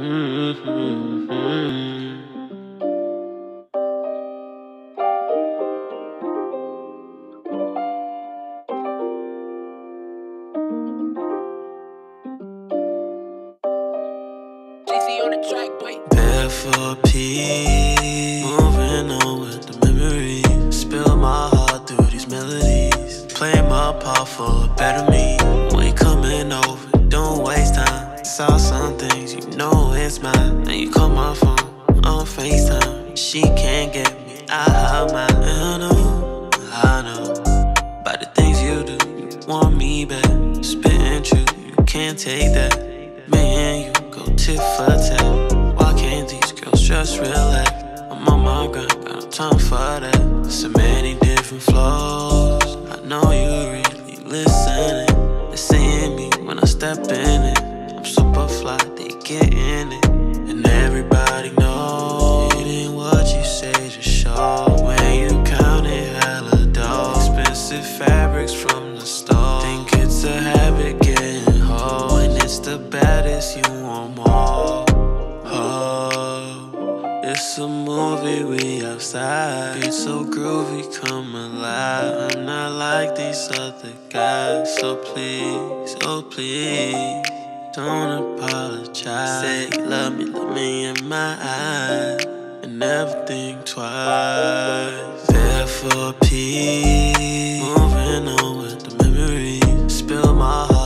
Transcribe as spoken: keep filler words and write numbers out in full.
F O P, moving on with the memory. Spill my heart through these melodies. Playing my part for a better me. When coming over, don't waste time. Saw some things, you know it's mine. Now you call my phone on FaceTime. She can't get me, I hide mine. I know, I know. By the things you do, you want me back. Spitting truth, you can't take that. Me and you go tit for tat. Just relax, I'm on my grind, got no time for that. So many different flows, I know you really listening. They seeing me when I step in it. I'm super fly, they get in it. And everybody knows it ain't what you say to show. When you count it hella dough, expensive fabrics from the store. Think it's a habit getting old. When it's the baddest, you want more. It's a movie, we outside. Feel so groovy, come alive. I'm not like these other guys. So please, oh please, don't apologize. Say you love me, look me in my eyes, and never think twice. There for peace, moving on with the memory. Spill my heart